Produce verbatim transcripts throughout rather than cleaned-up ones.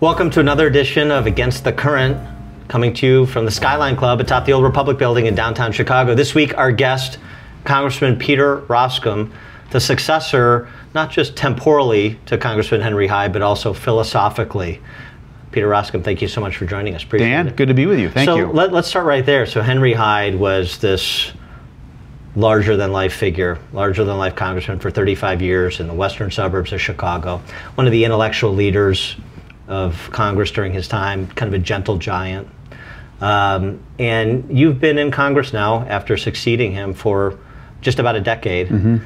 Welcome to another edition of Against the Current, coming to you from the Skyline Club atop the old Republic building in downtown Chicago. This week, our guest, Congressman Peter Roskam, the successor, not just temporally to Congressman Henry Hyde, but also philosophically. Peter Roskam, thank you so much for joining us. Appreciate Dan, it. Good to be with you. Thank so you. So let, let's start right there. So Henry Hyde was this larger-than-life figure, larger-than-life congressman for thirty-five years in the western suburbs of Chicago, one of the intellectual leaders of Congress during his time, kind of a gentle giant. Um, and you've been in Congress now after succeeding him for just about a decade. Mm-hmm.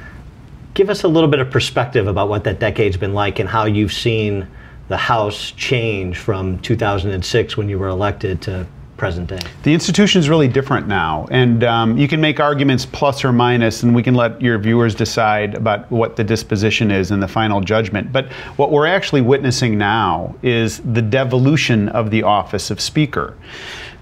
Give us a little bit of perspective about what that decade's been like and how you've seen the House change from two thousand six when you were elected to present day. The institution's really different now, and um, you can make arguments plus or minus, and we can let your viewers decide about what the disposition is in the final judgment. But what we're actually witnessing now is the devolution of the office of Speaker.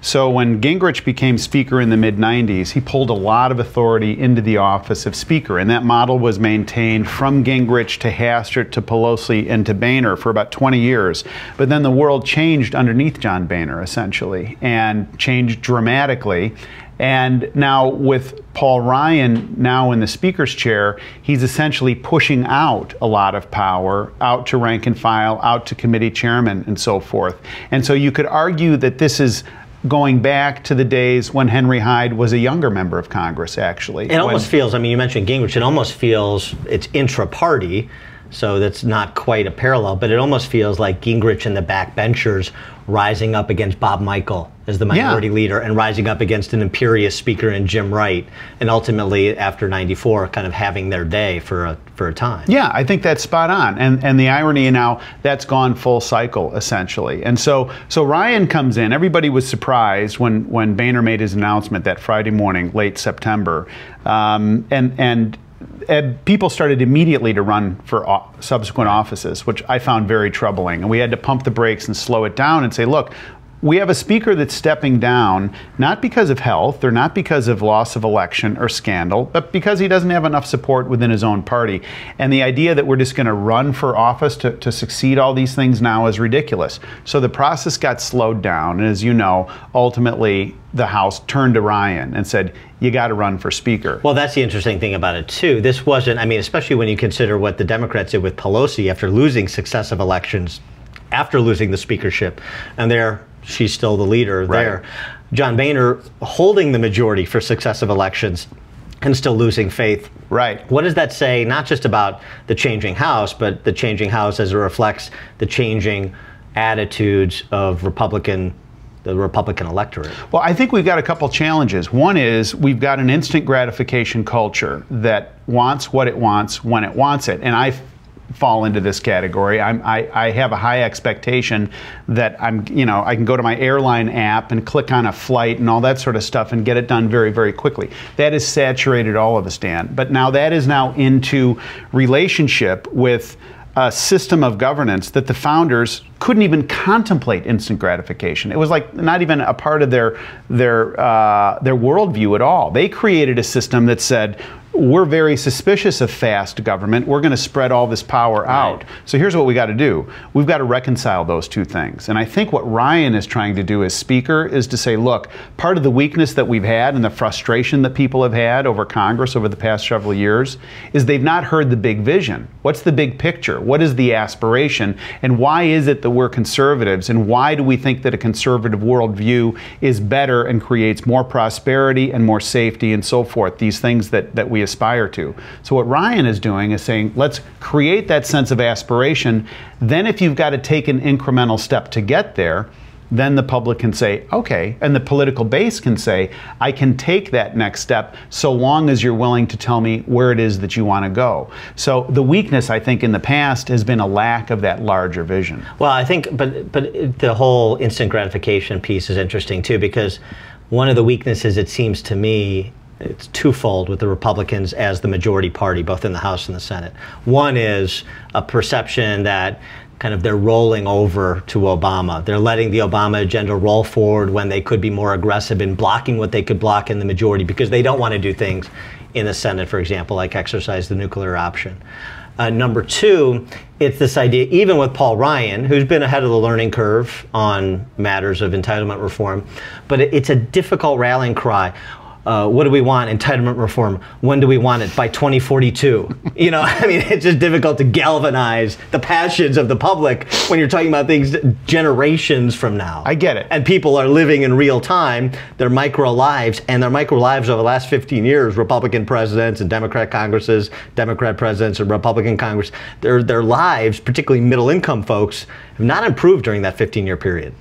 So when Gingrich became Speaker in the mid nineties, he pulled a lot of authority into the office of Speaker, and that model was maintained from Gingrich to Hastert to Pelosi and to Boehner for about twenty years. But then the world changed underneath John Boehner, essentially, and And changed dramatically. And now with Paul Ryan now in the Speaker's chair, he's essentially pushing out a lot of power, out to rank and file, out to committee chairmen and so forth. And so you could argue that this is going back to the days when Henry Hyde was a younger member of Congress, actually. It almost when, feels, I mean, you mentioned Gingrich, it almost feels it's intra-party. So that's not quite a parallel, but it almost feels like Gingrich and the backbenchers rising up against Bob Michael as the minority yeah. leader and rising up against an imperious speaker in Jim Wright, and ultimately after ninety-four kind of having their day for a, for a time. Yeah, I think that's spot on. And and the irony now, that's gone full cycle essentially. And so so Ryan comes in. Everybody was surprised when, when Boehner made his announcement that Friday morning, late September. Um, and and And people started immediately to run for subsequent offices, which I found very troubling. And we had to pump the brakes and slow it down and say, look, we have a speaker that's stepping down, not because of health or not because of loss of election or scandal, but because he doesn't have enough support within his own party. And the idea that we're just going to run for office to, to succeed all these things now is ridiculous. So the process got slowed down. And as you know, ultimately, the House turned to Ryan and said, you got to run for Speaker. Well, that's the interesting thing about it, too. This wasn't, I mean, especially when you consider what the Democrats did with Pelosi after losing successive elections, after losing the speakership, and they're she's still the leader right. there. John Boehner holding the majority for successive elections and still losing faith. Right. What does that say, not just about the changing House, but the changing House as it reflects the changing attitudes of Republican the Republican electorate? Well, I think we've got a couple challenges. One is we've got an instant gratification culture that wants what it wants when it wants it. And I fall into this category. I'm, I, I have a high expectation that I'm, you know, I can go to my airline app and click on a flight and all that sort of stuff and get it done very, very quickly. That has saturated all of us, Dan. But now that is now into relationship with a system of governance that the founders couldn't even contemplate instant gratification. It was like not even a part of their their uh, their worldview at all. They created a system that said, we're very suspicious of fast government. We're going to spread all this power out. Right. So here's what we got to do. We've got to reconcile those two things. And I think what Ryan is trying to do as Speaker is to say, look, part of the weakness that we've had and the frustration that people have had over Congress over the past several years is they've not heard the big vision. What's the big picture? What is the aspiration? And why is it that we're conservatives? And why do we think that a conservative worldview is better and creates more prosperity and more safety and so forth, these things that, that we aspire to. So what Ryan is doing is saying, let's create that sense of aspiration. Then if you've got to take an incremental step to get there, then the public can say, okay, and the political base can say, I can take that next step so long as you're willing to tell me where it is that you want to go. So the weakness, I think, in the past has been a lack of that larger vision. Well, I think, but, but the whole instant gratification piece is interesting too, because one of the weaknesses, it seems to me, it's twofold with the Republicans as the majority party, both in the House and the Senate. One is a perception that kind of they're rolling over to Obama. They're letting the Obama agenda roll forward when they could be more aggressive in blocking what they could block in the majority because they don't want to do things in the Senate, for example, like exercise the nuclear option. Uh, number two, it's this idea, even with Paul Ryan, who's been ahead of the learning curve on matters of entitlement reform, but it, it's a difficult rallying cry. Uh, what do we want? Entitlement reform. When do we want it? By twenty forty-two. You know, I mean, it's just difficult to galvanize the passions of the public when you're talking about things generations from now. I get it. And people are living in real time their micro lives, and their micro lives over the last fifteen years, Republican presidents and Democrat Congresses, Democrat presidents and Republican Congress, their, their lives, particularly middle income folks, have not improved during that fifteen year period.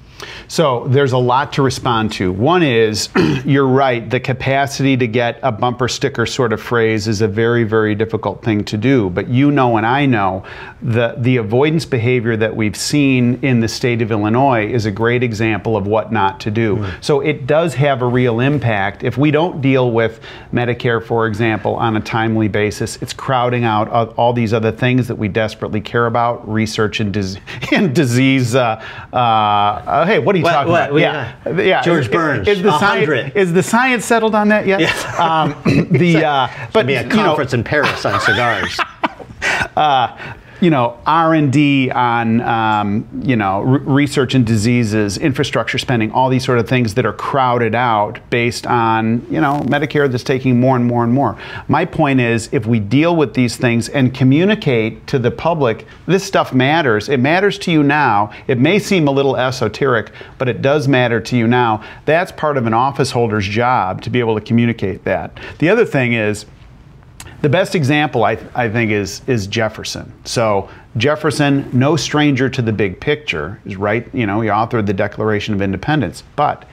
So there's a lot to respond to. One is, you're right, the capacity to get a bumper sticker sort of phrase is a very, very difficult thing to do. But you know and I know the, the avoidance behavior that we've seen in the state of Illinois is a great example of what not to do. Mm-hmm. So it does have a real impact. If we don't deal with Medicare, for example, on a timely basis, it's crowding out all these other things that we desperately care about, research and, dis and disease. Uh, uh, uh, Hey, what are you what, talking what, about? Yeah. Yeah. yeah, George Burns. Is, is the science, is the science settled on that yet? Yeah. Um, the uh, but be a conference you know, in Paris on cigars. uh, you know, R and D on um, you know r research and diseases, infrastructure spending, all these sort of things that are crowded out based on you know Medicare that's taking more and more and more. My point is, if we deal with these things and communicate to the public, this stuff matters. It matters to you now. It may seem a little esoteric, but it does matter to you now. That's part of an office holder's job, to be able to communicate that. The other thing is, the best example, I, th I think, is, is Jefferson. So Jefferson, no stranger to the big picture, is right. You know, he authored the Declaration of Independence. But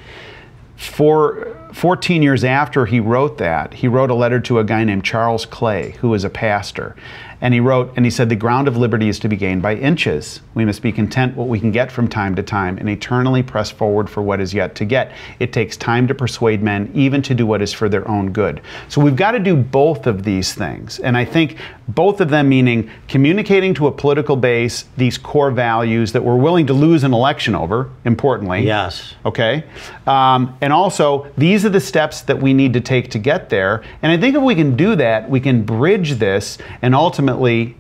for fourteen years after he wrote that, he wrote a letter to a guy named Charles Clay, who was a pastor. And he wrote, and he said, the ground of liberty is to be gained by inches. We must be content what we can get from time to time and eternally press forward for what is yet to get. It takes time to persuade men even to do what is for their own good. So we've got to do both of these things. And I think both of them meaning communicating to a political base these core values that we're willing to lose an election over, importantly. Yes. Okay. Um, and also, these are the steps that we need to take to get there. And I think if we can do that, we can bridge this and ultimately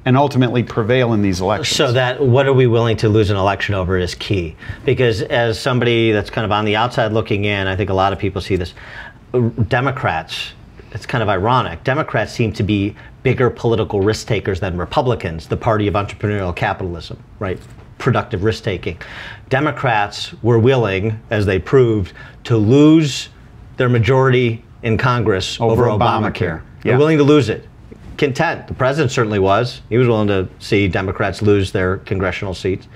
and ultimately prevail in these elections. So that what are we willing to lose an election over is key. Because as somebody that's kind of on the outside looking in, I think a lot of people see this. Democrats, it's kind of ironic, Democrats seem to be bigger political risk takers than Republicans, the party of entrepreneurial capitalism, right? Productive risk taking. Democrats were willing, as they proved, to lose their majority in Congress over, over Obamacare. Obamacare. Yeah. They're willing to lose it. Content. The president certainly was. He was willing to see Democrats lose their congressional seats.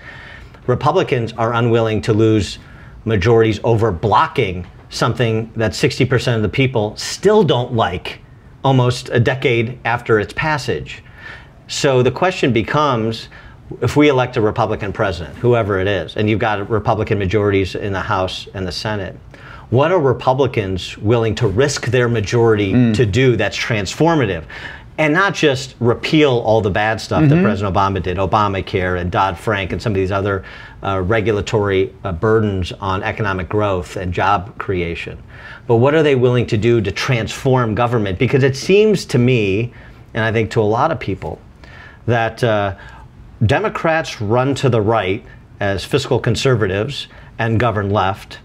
Republicans are unwilling to lose majorities over blocking something that sixty percent of the people still don't like almost a decade after its passage. So the question becomes, if we elect a Republican president, whoever it is, and you've got Republican majorities in the House and the Senate, what are Republicans willing to risk their majority mm. to do that's transformative? And not just repeal all the bad stuff mm-hmm. that President Obama did, Obamacare and Dodd-Frank and some of these other uh, regulatory uh, burdens on economic growth and job creation. But what are they willing to do to transform government? Because it seems to me, and I think to a lot of people, that uh, Democrats run to the right as fiscal conservatives and govern left,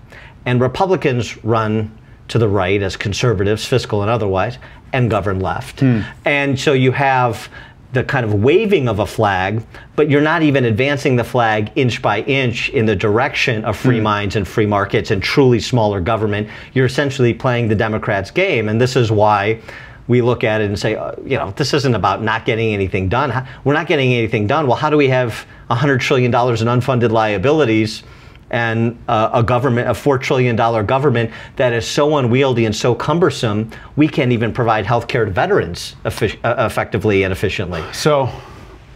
and Republicans run to the right as conservatives, fiscal and otherwise, and govern left. Hmm. And so you have the kind of waving of a flag, but you're not even advancing the flag inch by inch in the direction of free hmm. minds and free markets and truly smaller government. You're essentially playing the Democrats' game, and this is why we look at it and say, uh, you know, this isn't about not getting anything done. We're not getting anything done. Well, how do we have one hundred trillion dollars in unfunded liabilities and uh, a government, a four trillion dollar government that is so unwieldy and so cumbersome, we can't even provide health care to veterans effi uh, effectively and efficiently. So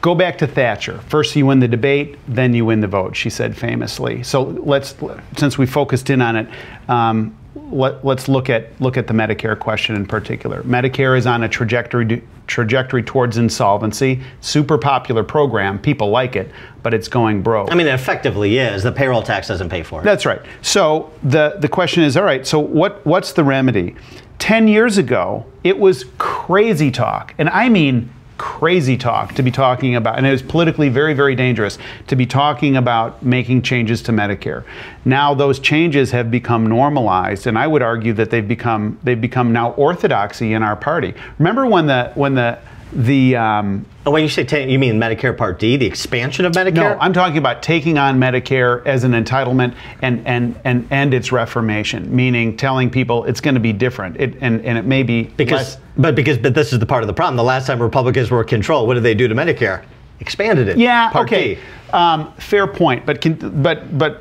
go back to Thatcher. First you win the debate, then you win the vote, she said famously. So let's, since we focused in on it, um, let, let's look at, look at the Medicare question in particular. Medicare is on a trajectory to, trajectory towards insolvency. Super popular program. People like it, but it's going broke. I mean, it effectively is. The payroll tax doesn't pay for it. That's right. So the, the question is, all right, so what, what's the remedy? ten years ago, it was crazy talk. And I mean crazy talk to be talking about, and it was politically very, very dangerous to be talking about making changes to Medicare. Now those changes have become normalized, and I would argue that they've become they've become now orthodoxy in our party. Remember when the when the the um, oh, when you say ten, you mean Medicare Part D, the expansion of Medicare? No, I'm talking about taking on Medicare as an entitlement and and and and its reformation, meaning telling people it's going to be different. It and and it may be because less, but because but this is the part of the problem. The last time Republicans were in control, what did they do to Medicare? Expanded it. Yeah. Part okay. Um, fair point. But can, but but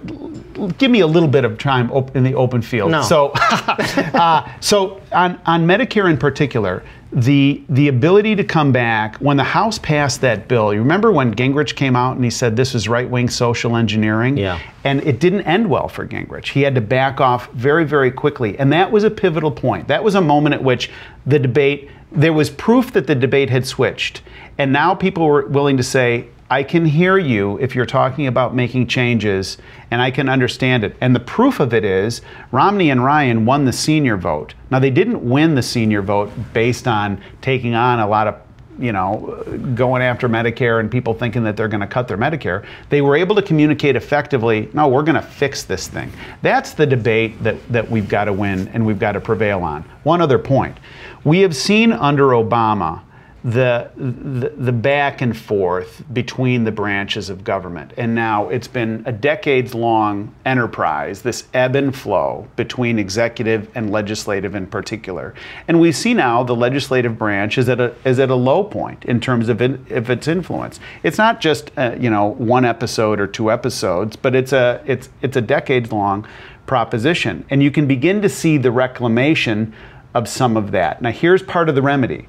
give me a little bit of time op in the open field. No. So uh, so on on Medicare in particular. The, the ability to come back, when the House passed that bill, you remember when Gingrich came out and he said this is right-wing social engineering? Yeah. And it didn't end well for Gingrich. He had to back off very, very quickly. And that was a pivotal point. That was a moment at which the debate, there was proof that the debate had switched. And now people were willing to say, I can hear you if you're talking about making changes, and I can understand it. And the proof of it is Romney and Ryan won the senior vote. Now, they didn't win the senior vote based on taking on a lot of, you know, going after Medicare and people thinking that they're going to cut their Medicare. They were able to communicate effectively, no, we're going to fix this thing. That's the debate that, that we've got to win and we've got to prevail on. One other point. We have seen under Obama The, the the back and forth between the branches of government. And now it's been a decades-long enterprise, this ebb and flow between executive and legislative in particular. And we see now the legislative branch is at a, is at a low point in terms of, in, of its influence. It's not just uh, you know, one episode or two episodes, but it's a, it's, it's a decades-long proposition. And you can begin to see the reclamation of some of that. Now here's part of the remedy.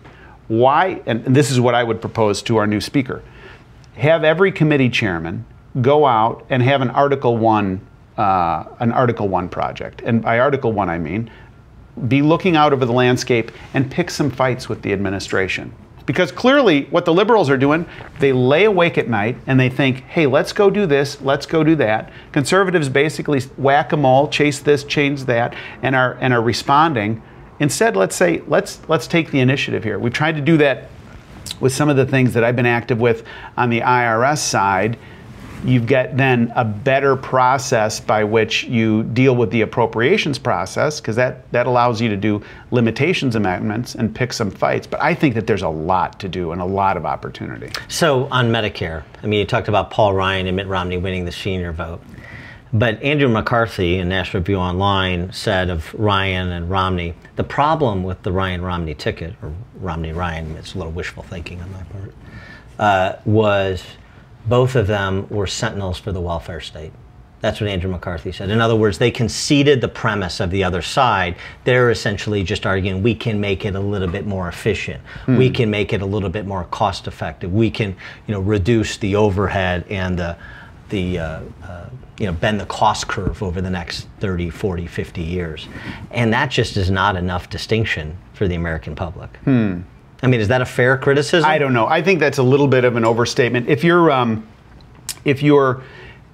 Why, and this is what I would propose to our new speaker, have every committee chairman go out and have an Article One, uh, an Article One project. And by Article One, I mean, be looking out over the landscape and pick some fights with the administration. Because clearly what the liberals are doing, they lay awake at night and they think, hey, let's go do this, let's go do that. Conservatives basically whack-a-mole, chase this, change that, and are, and are responding. Instead, let's say, let's, let's take the initiative here. We've tried to do that with some of the things that I've been active with on the I R S side. You've got then a better process by which you deal with the appropriations process, because that, that allows you to do limitations amendments and pick some fights. But I think that there's a lot to do and a lot of opportunity. So on Medicare, I mean, you talked about Paul Ryan and Mitt Romney winning the senior vote. But Andrew McCarthy in National Review Online said of Ryan and Romney, the problem with the Ryan-Romney ticket, or Romney-Ryan, it's a little wishful thinking on my part, uh, was both of them were sentinels for the welfare state. That's what Andrew McCarthy said. In other words, they conceded the premise of the other side. They're essentially just arguing, we can make it a little bit more efficient. Hmm. We can make it a little bit more cost effective. We can, you know, reduce the overhead and the The, uh, uh, you know, bend the cost curve over the next thirty, forty, fifty years. And that just is not enough distinction for the American public. Hmm. I mean, is that a fair criticism? I don't know. I think that's a little bit of an overstatement. If you're, um, if you're,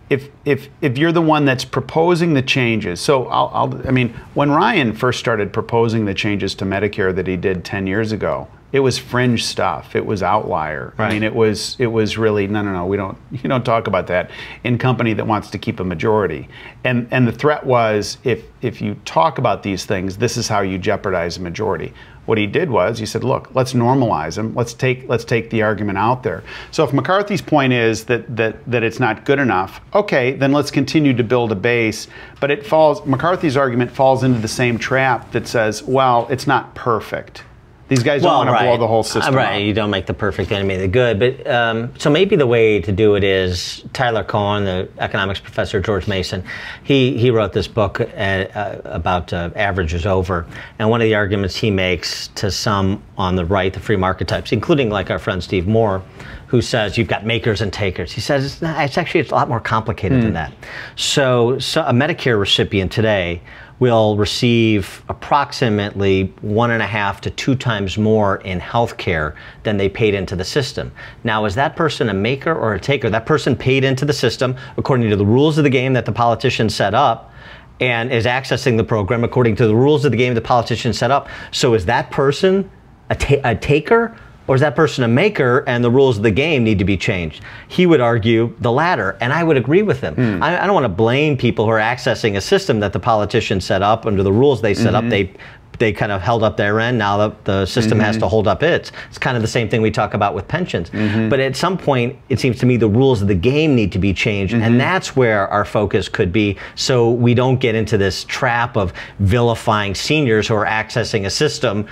if, if, if you're the one that's proposing the changes, so I'll, I'll, I mean, when Ryan first started proposing the changes to Medicare that he did ten years ago, it was fringe stuff. It was outlier. Right. I mean, it was it was really no, no, no. We don't you don't talk about that in company that wants to keep a majority. And and the threat was if if you talk about these things, this is how you jeopardize a majority. What he did was he said, look, let's normalize them. Let's take let's take the argument out there. So if McCarthy's point is that that that it's not good enough, okay, then let's continue to build a base. But it falls McCarthy's argument falls into the same trap that says, well, it's not perfect. These guys don't well, want to right. blow the whole system Right, up. You don't make the perfect enemy the good. But um, so maybe the way to do it is Tyler Cohen, the economics professor at George Mason, he, he wrote this book at, uh, about uh, Average is Over. And one of the arguments he makes to some on the right, the free market types, including like our friend Steve Moore, who says you've got makers and takers. He says it's, not, it's actually it's a lot more complicated mm. than that. So, so a Medicare recipient today will receive approximately one and a half to two times more in health care than they paid into the system. Now, is that person a maker or a taker? That person paid into the system according to the rules of the game that the politician set up and is accessing the program according to the rules of the game the politician set up. So is that person a, ta a taker Or is that person a maker and the rules of the game need to be changed? He would argue the latter, and I would agree with him. Mm. I, I don't want to blame people who are accessing a system that the politicians set up under the rules they set mm-hmm. up. They they kind of held up their end. Now the, the system mm-hmm. has to hold up its. It's kind of the same thing we talk about with pensions. Mm-hmm. But at some point, it seems to me the rules of the game need to be changed, mm-hmm. and that's where our focus could be, so we don't get into this trap of vilifying seniors who are accessing a system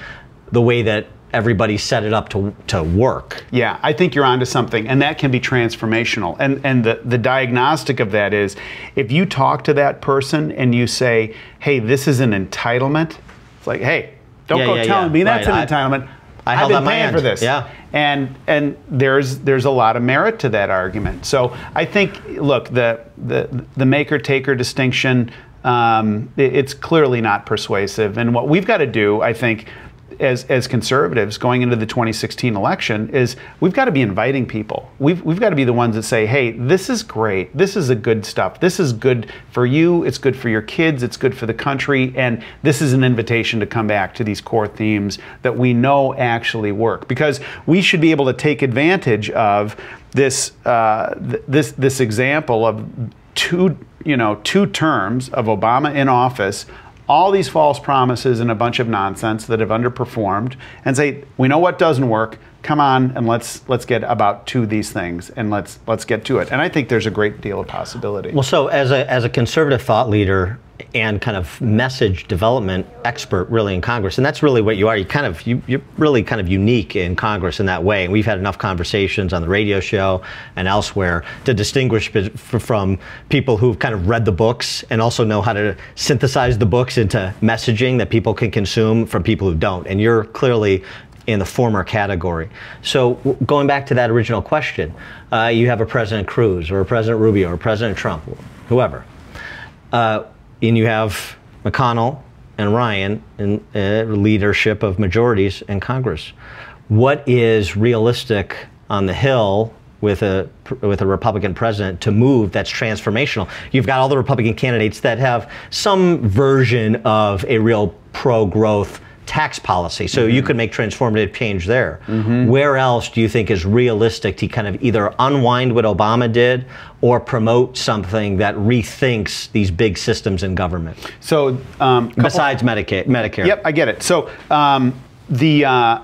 the way that everybody set it up to to work. Yeah, I think you're onto something, and that can be transformational. And and the, the diagnostic of that is, if you talk to that person and you say, hey, this is an entitlement, it's like, hey, don't yeah, go yeah, telling yeah. me that's right. an entitlement. I, I held I've been paying for this. Yeah. And and there's there's a lot of merit to that argument. So I think, look, the the the maker-taker distinction, um, it, it's clearly not persuasive. And what we've got to do, I think, As, as conservatives going into the twenty sixteen election, is we've got to be inviting people. We've, we've got to be the ones that say, hey, this is great. This is the good stuff. This is good for you. It's good for your kids. It's good for the country. And this is an invitation to come back to these core themes that we know actually work, because we should be able to take advantage of this, uh, th this, this example of two, you know, two terms of Obama in office, all these false promises and a bunch of nonsense that have underperformed, and say, we know what doesn't work. Come on, and let's let's get about to these things, and let's let's get to it. And I think there's a great deal of possibility. Well, so as a as a conservative thought leader and kind of message development expert, really, in Congress, and that's really what you are. You kind of you you're really kind of unique in Congress in that way. And we've had enough conversations on the radio show and elsewhere to distinguish from people who've kind of read the books and also know how to synthesize the books into messaging that people can consume from people who don't. And you're clearly in the former category. So going back to that original question, uh, you have a President Cruz or a President Rubio or President Trump, whoever, uh, and you have McConnell and Ryan in uh, leadership of majorities in Congress. What is realistic on the Hill with a with a Republican president to move that's transformational? You've got all the Republican candidates that have some version of a real pro-growth tax policy, so mm-hmm. you could make transformative change there. Mm-hmm. Where else do you think is realistic to kind of either unwind what Obama did or promote something that rethinks these big systems in government? So um, besides Medicaid, Medicare. Yep, I get it. So um, the uh,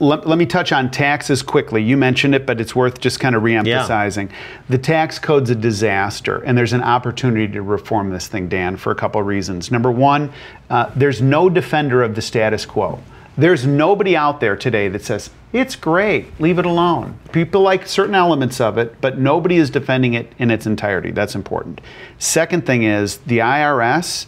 let, let me touch on taxes quickly. You mentioned it, but it's worth just kind of reemphasizing. Yeah. The tax code's a disaster, and there's an opportunity to reform this thing, Dan, for a couple of reasons. Number one, uh, there's no defender of the status quo. There's nobody out there today that says, it's great, leave it alone. People like certain elements of it, but nobody is defending it in its entirety. That's important. Second thing is, the I R S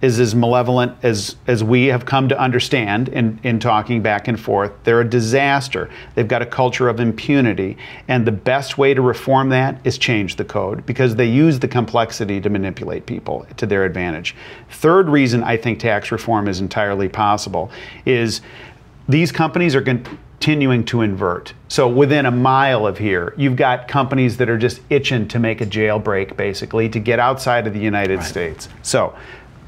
is as malevolent as, as we have come to understand in, in talking back and forth. They're a disaster. They've got a culture of impunity. And the best way to reform that is change the code, because they use the complexity to manipulate people to their advantage. Third reason I think tax reform is entirely possible is these companies are continuing to invert. So within a mile of here, you've got companies that are just itching to make a jailbreak, basically, to get outside of the United right. States. So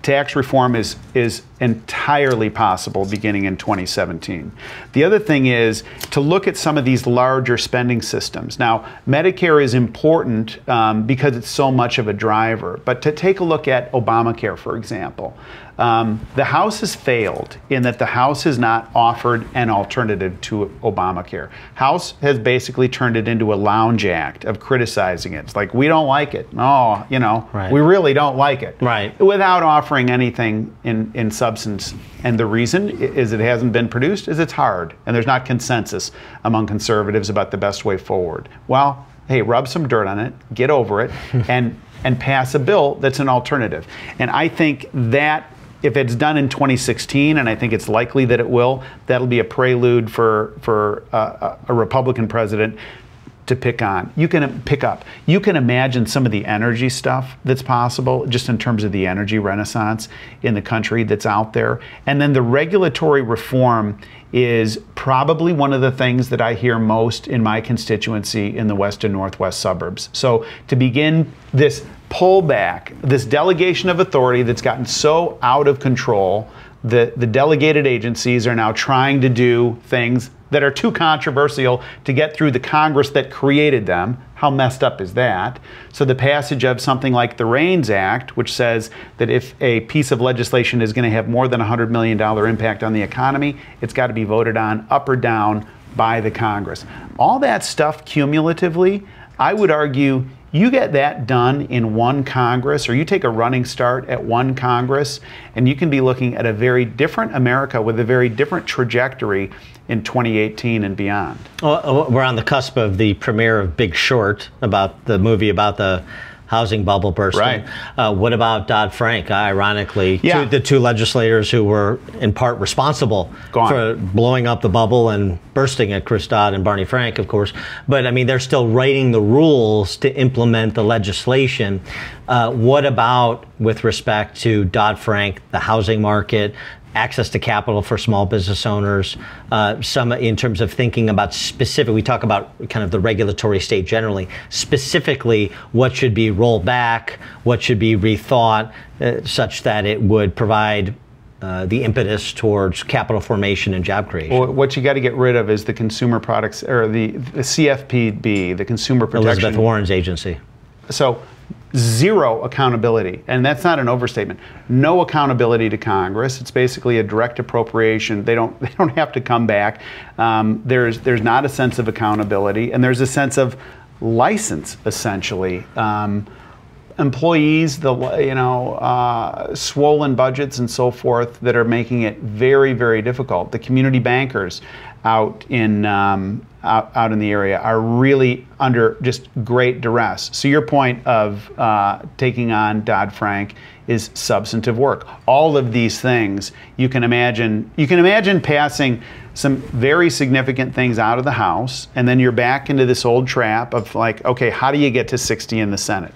tax reform is, is entirely possible beginning in twenty seventeen. The other thing is to look at some of these larger spending systems. Now, Medicare is important um, because it's so much of a driver, but to take a look at Obamacare, for example. Um, the House has failed in that the House has not offered an alternative to Obamacare. House has basically turned it into a lounge act of criticizing it. It's like, we don't like it. No, you know, right. we really don't like it. Right. Without offering anything in, in substance. And the reason is it hasn't been produced is it's hard. And there's not consensus among conservatives about the best way forward. Well, hey, rub some dirt on it, get over it, and, and pass a bill that's an alternative. And I think that, if it's done in twenty sixteen, and I think it's likely that it will, that'll be a prelude for, for uh, a Republican president to pick on. You can pick up. You can imagine some of the energy stuff that's possible, just in terms of the energy renaissance in the country that's out there. And then the regulatory reform is probably one of the things that I hear most in my constituency in the west and northwest suburbs. So to begin this pullback, this delegation of authority that's gotten so out of control, the, the delegated agencies are now trying to do things that are too controversial to get through the Congress that created them. How messed up is that? So the passage of something like the RAINS Act, which says that if a piece of legislation is going to have more than one hundred million dollars impact on the economy, it's got to be voted on up or down by the Congress. All that stuff cumulatively, I would argue, you get that done in one Congress, or you take a running start at one Congress, and you can be looking at a very different America with a very different trajectory in twenty eighteen and beyond. Well, we're on the cusp of the premiere of Big Short, about the movie about the housing bubble bursting. Right. Uh, what about Dodd-Frank? Ironically, yeah. two, the two legislators who were in part responsible for blowing up the bubble and bursting it, Chris Dodd and Barney Frank, of course. But I mean, they're still writing the rules to implement the legislation. Uh, what about with respect to Dodd-Frank, the housing market, access to capital for small business owners, uh, some in terms of thinking about specific, we talk about kind of the regulatory state generally, specifically what should be rolled back, what should be rethought, uh, such that it would provide uh, the impetus towards capital formation and job creation. Well, what you got to get rid of is the consumer products, or the, the C F P B, the Consumer Protection. Elizabeth Warren's agency. So zero accountability, and that's not an overstatement. No accountability to Congress. It's basically a direct appropriation. They don't they don't have to come back. Um, there's there's not a sense of accountability, and there's a sense of license essentially. Um, employees, the you know uh, swollen budgets and so forth that are making it very very difficult. The community bankers out in um, out, out in the area are really under just great duress. So your point of uh, taking on Dodd-Frank is substantive work. All of these things, you can imagine, you can imagine passing some very significant things out of the House, and then you're back into this old trap of like, okay, how do you get to sixty in the Senate?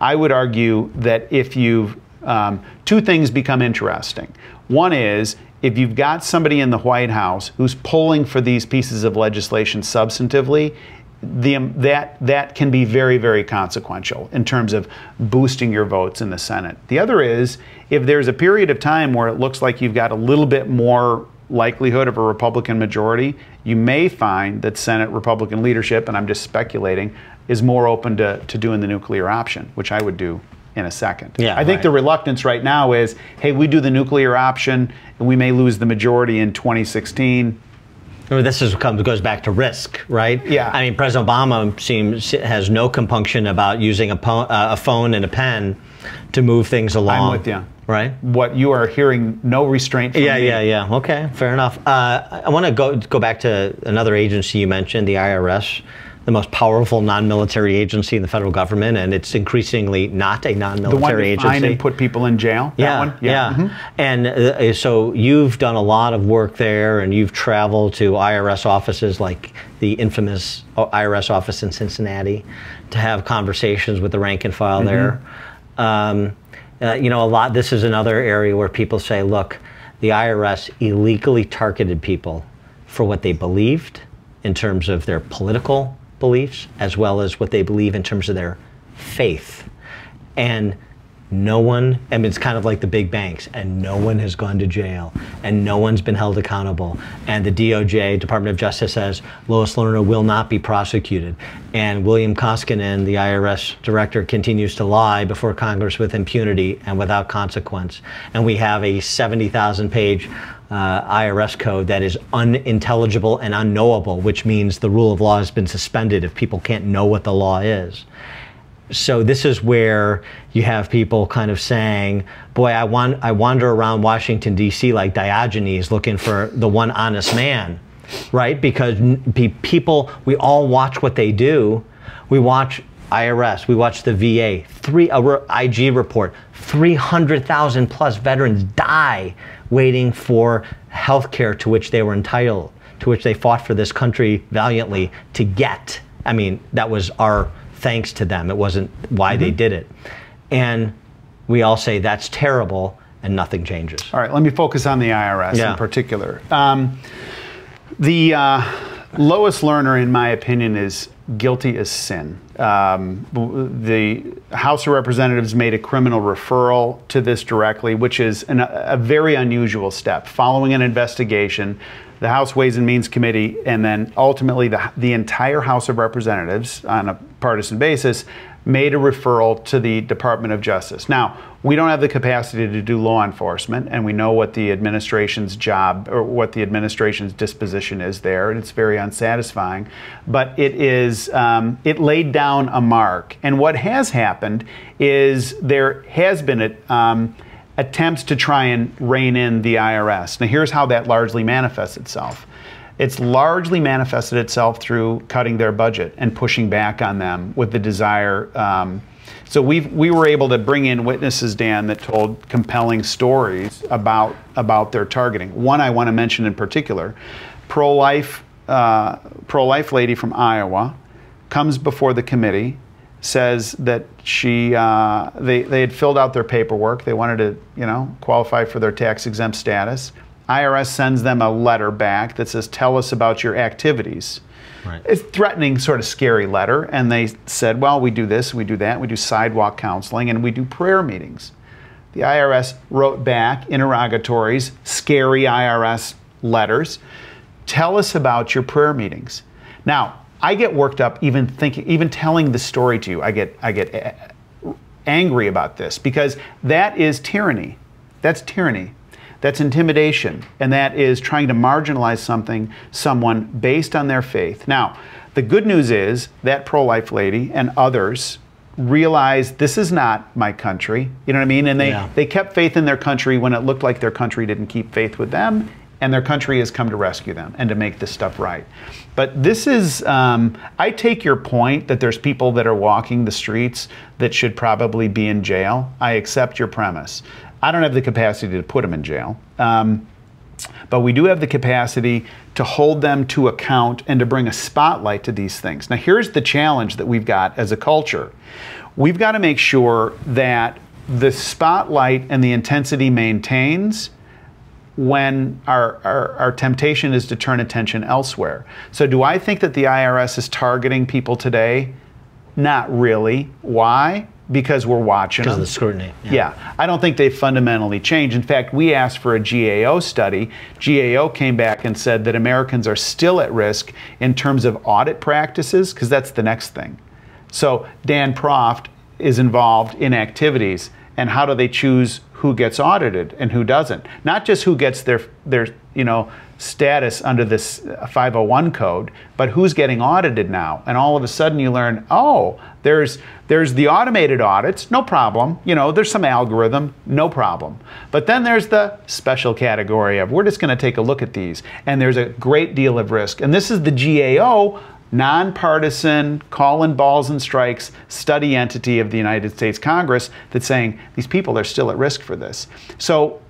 I would argue that if you've, um, two things become interesting. One is, if you've got somebody in the White House who's pulling for these pieces of legislation substantively, the, that, that can be very, very consequential in terms of boosting your votes in the Senate. The other is, if there's a period of time where it looks like you've got a little bit more likelihood of a Republican majority, you may find that Senate Republican leadership, and I'm just speculating, is more open to, to doing the nuclear option, which I would do in a second. Yeah, I think right. the reluctance right now is, hey, we do the nuclear option and we may lose the majority in twenty sixteen. Well, this is, comes, goes back to risk, right? Yeah. I mean, President Obama seems has no compunction about using a, po uh, a phone and a pen to move things along. I'm with you. Right. What you are hearing, no restraint from yeah, me. Yeah, yeah, yeah. Okay, fair enough. Uh, I want to go, go back to another agency you mentioned, the I R S. The most powerful non-military agency in the federal government, and it's increasingly not a non-military agency. The one that find and put people in jail? That yeah, one? Yeah. yeah. Mm-hmm. And uh, so you've done a lot of work there, and you've traveled to I R S offices like the infamous I R S office in Cincinnati to have conversations with the rank and file mm-hmm. there. Um, uh, you know, a lot, this is another area where people say, look, the I R S illegally targeted people for what they believed in terms of their political beliefs, as well as what they believe in terms of their faith. And no one, I mean, it's kind of like the big banks, and no one has gone to jail, and no one's been held accountable. And the D O J, Department of Justice, says Lois Lerner will not be prosecuted. And William Koskinen, the I R S director, continues to lie before Congress with impunity and without consequence. And we have a seventy thousand page Uh, I R S code that is unintelligible and unknowable, which means the rule of law has been suspended if people can't know what the law is. So this is where you have people kind of saying, boy, I, wan I wander around Washington, D C like Diogenes looking for the one honest man, right? Because pe people, we all watch what they do. We watch I R S, we watch the V A, three, a I G report, three hundred thousand plus veterans die waiting for health care to which they were entitled, to which they fought for this country valiantly to get. I mean, that was our thanks to them. It wasn't why mm-hmm. they did it. And we all say that's terrible and nothing changes. All right, let me focus on the I R S yeah. in particular. Um, the uh, Lois Lerner, in my opinion, is guilty as sin. Um, the House of Representatives made a criminal referral to this directly, which is an, a very unusual step. Following an investigation, the House Ways and Means Committee, and then ultimately the, the entire House of Representatives on a partisan basis made a referral to the Department of Justice. Now, we don't have the capacity to do law enforcement, and we know what the administration's job or what the administration's disposition is there, and it's very unsatisfying. But it is, um, it laid down a mark. And what has happened is there has been a, um, attempts to try and rein in the I R S. Now, here's how that largely manifests itself. It's largely manifested itself through cutting their budget and pushing back on them with the desire. Um, so we we were able to bring in witnesses, Dan, that told compelling stories about about their targeting. One I want to mention in particular, pro-life uh, pro-life lady from Iowa comes before the committee, says that she uh, they they had filled out their paperwork. They wanted to you know qualify for their tax exempt status. I R S sends them a letter back that says, tell us about your activities. Right. It's threatening, sort of scary letter. And they said, well, we do this, we do that, we do sidewalk counseling, and we do prayer meetings. The I R S wrote back interrogatories, scary I R S letters. Tell us about your prayer meetings. Now, I get worked up even thinking, even telling the story to you. I get, I get angry about this because that is tyranny. That's tyranny. That's intimidation, and that is trying to marginalize something, someone based on their faith. Now, the good news is that pro-life lady and others realized this is not my country, you know what I mean? And they, yeah. they kept faith in their country when it looked like their country didn't keep faith with them, and their country has come to rescue them and to make this stuff right. But this is, um, I take your point that there's people that are walking the streets that should probably be in jail. I accept your premise. I don't have the capacity to put them in jail, um, but we do have the capacity to hold them to account and to bring a spotlight to these things. Now, here's the challenge that we've got as a culture. We've got to make sure that the spotlight and the intensity maintains when our, our, our temptation is to turn attention elsewhere. So do I think that the I R S is targeting people today? Not really. Why? Because we're watching them. Because of the scrutiny. Yeah. yeah. I don't think they fundamentally change. In fact, we asked for a G A O study. G A O came back and said that Americans are still at risk in terms of audit practices, because that's the next thing. So Dan Proft is involved in activities, and how do they choose who gets audited and who doesn't? Not just who gets their, their you know, status under this five oh one code, but who's getting audited now. And all of a sudden you learn, oh, there's, there's the automated audits, no problem. You know, there's some algorithm, no problem. But then there's the special category of, we're just gonna take a look at these. And there's a great deal of risk. And this is the G A O, nonpartisan, calling balls and strikes study entity of the United States Congress, that's saying these people are still at risk for this. So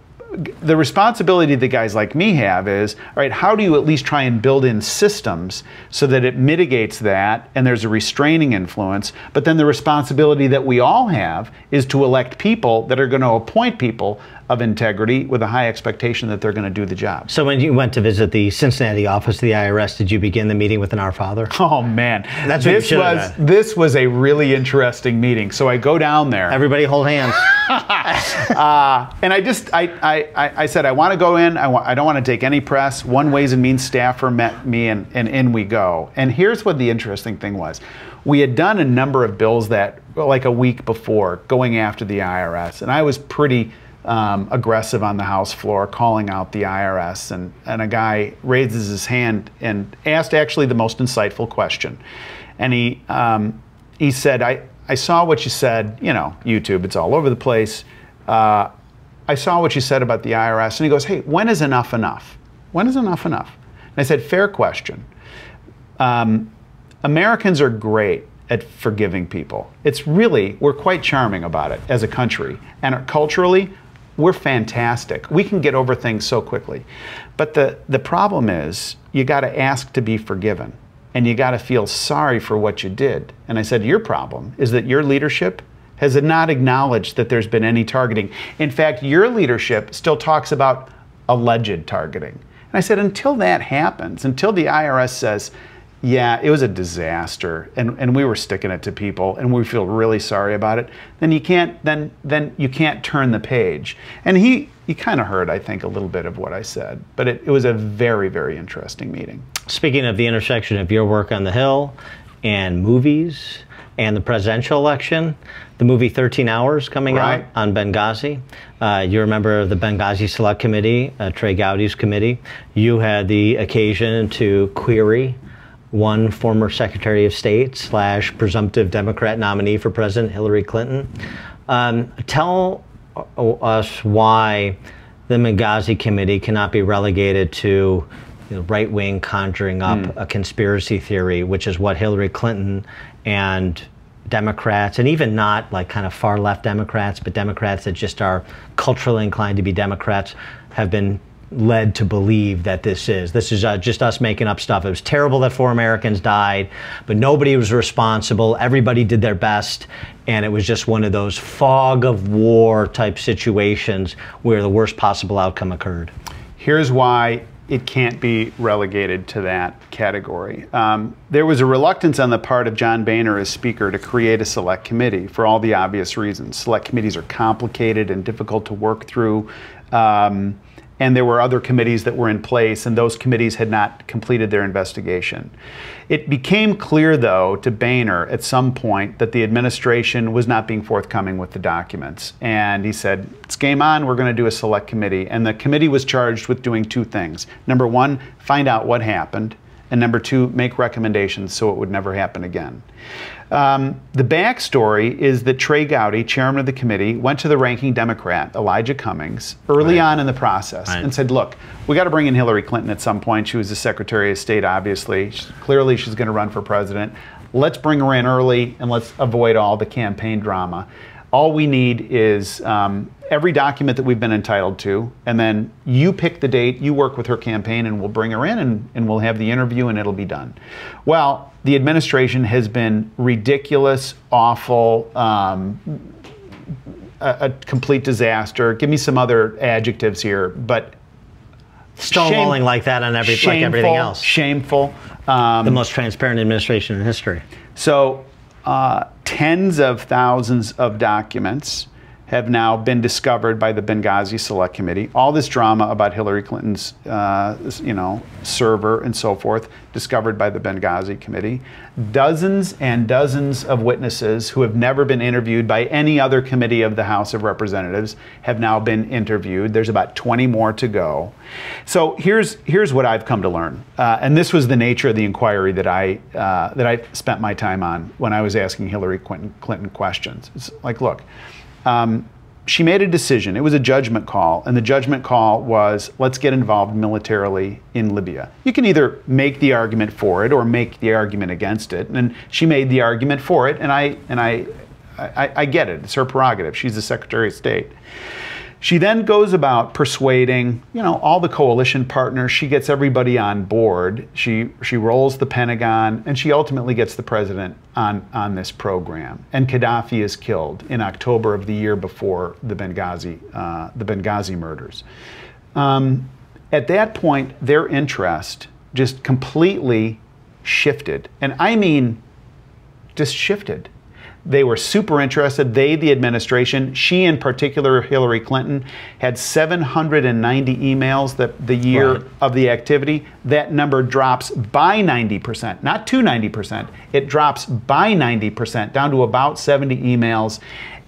the responsibility that guys like me have is, all right, how do you at least try and build in systems so that it mitigates that and there's a restraining influence? But then the responsibility that we all have is to elect people that are going to appoint people of integrity with a high expectation that they're going to do the job. So when you went to visit the Cincinnati office of the I R S, did you begin the meeting with an Our Father? Oh, man. That's what this you should have done. This was a really interesting meeting. So I go down there. Everybody hold hands. uh, and I just, I, I, I said, I want to go in. I, want, I don't want to take any press. One Ways and Means staffer met me, and, and in we go. And here's what the interesting thing was. We had done a number of bills that, like a week before, going after the I R S. And I was pretty... Um, aggressive on the House floor, calling out the I R S, and, and a guy raises his hand and asked actually the most insightful question. And he, um, he said, I, I saw what you said, you know, YouTube, it's all over the place. Uh, I saw what you said about the I R S. And he goes, hey, when is enough enough? When is enough enough? And I said, fair question. Um, Americans are great at forgiving people. It's really, we're quite charming about it as a country. And culturally, we're fantastic. We can get over things so quickly. But the, the problem is you got to ask to be forgiven, and you got to feel sorry for what you did. And I said, your problem is that your leadership has not acknowledged that there's been any targeting. In fact, your leadership still talks about alleged targeting. And I said, until that happens, until the I R S says, yeah, it was a disaster, and and we were sticking it to people, and we feel really sorry about it. Then you can't then then you can't turn the page. And he he kind of heard, I think, a little bit of what I said, but it, it was a very, very interesting meeting. Speaking of the intersection of your work on the Hill and movies and the presidential election, the movie thirteen hours coming right. out on Benghazi. Uh, you remember the Benghazi Select Committee, uh, Trey Gowdy's committee. You had the occasion to query one former Secretary of State slash presumptive Democrat nominee for president, Hillary Clinton. Um, tell us why the Benghazi committee cannot be relegated to you know, right-wing conjuring up mm. a conspiracy theory, which is what Hillary Clinton and Democrats, and even not like kind of far-left Democrats, but Democrats that just are culturally inclined to be Democrats, have been led to believe that this is. This is uh, just us making up stuff. It was terrible that four Americans died, but nobody was responsible. Everybody did their best, and it was just one of those fog of war type situations where the worst possible outcome occurred. Here's why it can't be relegated to that category. Um, there was a reluctance on the part of John Boehner as Speaker to create a select committee for all the obvious reasons. Select committees are complicated and difficult to work through. Um, And there were other committees that were in place, and those committees had not completed their investigation. It became clear, though, to Boehner at some point that the administration was not being forthcoming with the documents. And he said, it's game on, we're going to do a select committee. And the committee was charged with doing two things. Number one, find out what happened. And number two, make recommendations so it would never happen again. Um, the backstory is that Trey Gowdy, chairman of the committee, went to the ranking Democrat, Elijah Cummings, early right. on in the process right. and said, look, we got to bring in Hillary Clinton at some point. She was the Secretary of State, obviously. She's, clearly, she's going to run for president. Let's bring her in early and let's avoid all the campaign drama. All we need is um, every document that we've been entitled to, and then you pick the date, you work with her campaign, and we'll bring her in, and, and we'll have the interview, and it'll be done. Well, the administration has been ridiculous, awful, um, a, a complete disaster. Give me some other adjectives here, but stonewalling like that on every, shameful, like everything else. Shameful. Um, the most transparent administration in history. So uh, tens of thousands of documents have now been discovered by the Benghazi Select Committee. All this drama about Hillary Clinton's, uh, you know, server and so forth, discovered by the Benghazi Committee. Dozens and dozens of witnesses who have never been interviewed by any other committee of the House of Representatives have now been interviewed. There's about twenty more to go. So here's here's what I've come to learn, uh, and this was the nature of the inquiry that I uh, that I spent my time on when I was asking Hillary Clinton, Clinton questions. It's like, look. Um, she made a decision. It was a judgment call, and the judgment call was, let's get involved militarily in Libya. You can either make the argument for it or make the argument against it, and she made the argument for it, and I, and I, I, I get it. It's her prerogative. She's the Secretary of State. She then goes about persuading, you know, all the coalition partners. She gets everybody on board. She she rolls the Pentagon, and she ultimately gets the president on, on this program. And Gaddafi is killed in October of the year before the Benghazi uh, the Benghazi murders. Um, at that point, their interest just completely shifted, and I mean, just shifted. They were super interested. They, the administration, she in particular, Hillary Clinton, had seven hundred ninety emails that the year right. of the activity. That number drops by ninety percent, not to ninety percent. It drops by ninety percent, down to about seventy emails,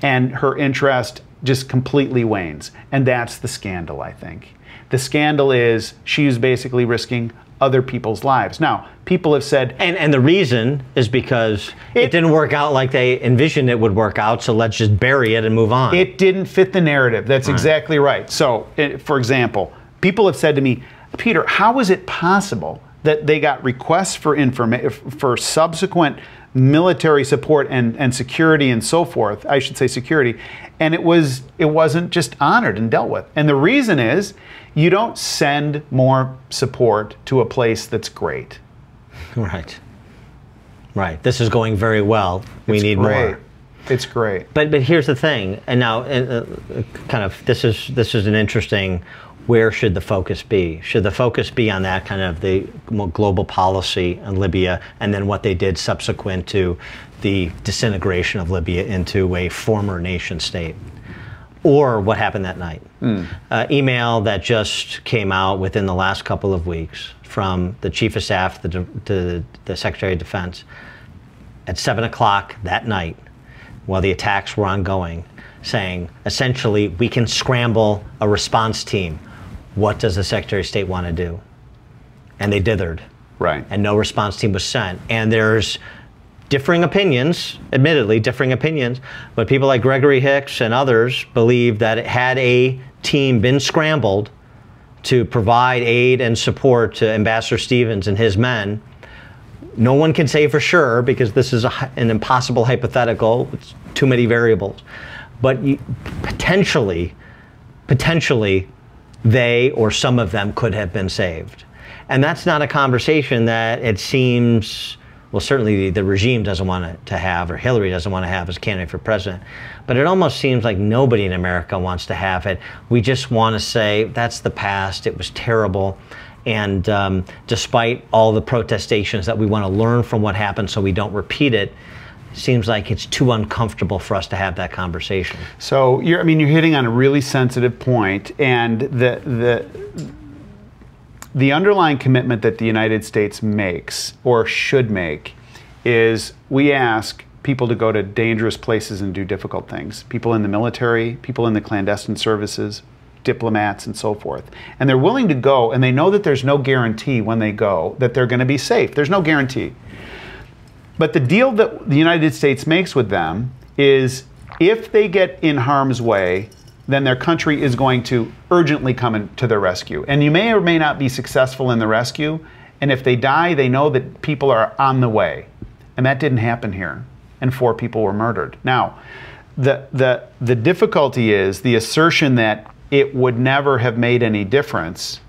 and her interest just completely wanes. And that's the scandal, I think. The scandal is she's basically risking other people's lives. Now, people have said... And, and the reason is because it, it didn't work out like they envisioned it would work out, so let's just bury it and move on. It didn't fit the narrative. That's right. exactly right. So, it, for example, people have said to me, Peter, how is it possible that they got requests for informa- for subsequent military support and, and security and so forth, I should say security, and it, was, it wasn't just honored and dealt with? And the reason is, you don't send more support to a place that's great. Right. Right. This is going very well. We it's need great. more. It's great. But but here's the thing. And now, uh, kind of, this is this is an interesting where should the focus be? Should the focus be on that kind of the global policy on Libya and then what they did subsequent to the disintegration of Libya into a former nation state? Or what happened that night? Mm. Uh, email that just came out within the last couple of weeks from the Chief of Staff to the, to the Secretary of Defense at seven o'clock that night while the attacks were ongoing, saying, essentially, we can scramble a response team. What does the Secretary of State want to do? And they dithered. Right. And no response team was sent. And there's differing opinions, admittedly, differing opinions, but people like Gregory Hicks and others believe that had a team been scrambled to provide aid and support to Ambassador Stevens and his men, no one can say for sure because this is a, an impossible hypothetical, it's too many variables, but you, potentially, potentially they or some of them could have been saved. And that's not a conversation that it seems well, certainly the regime doesn't want to have, or Hillary doesn't want to have as a candidate for president. But it almost seems like nobody in America wants to have it. We just want to say, that's the past, it was terrible. And um, despite all the protestations that we want to learn from what happened so we don't repeat it, it seems like it's too uncomfortable for us to have that conversation. So, you're, I mean, you're hitting on a really sensitive point, and the the... The underlying commitment that the United States makes, or should make, is we ask people to go to dangerous places and do difficult things. People in the military, people in the clandestine services, diplomats and so forth. And they're willing to go, and they know that there's no guarantee when they go that they're going to be safe. There's no guarantee. But the deal that the United States makes with them is if they get in harm's way, then their country is going to urgently come in to their rescue. And you may or may not be successful in the rescue, and if they die, they know that people are on the way. And that didn't happen here, and four people were murdered. Now, the, the, the difficulty is the assertion that it would never have made any difference.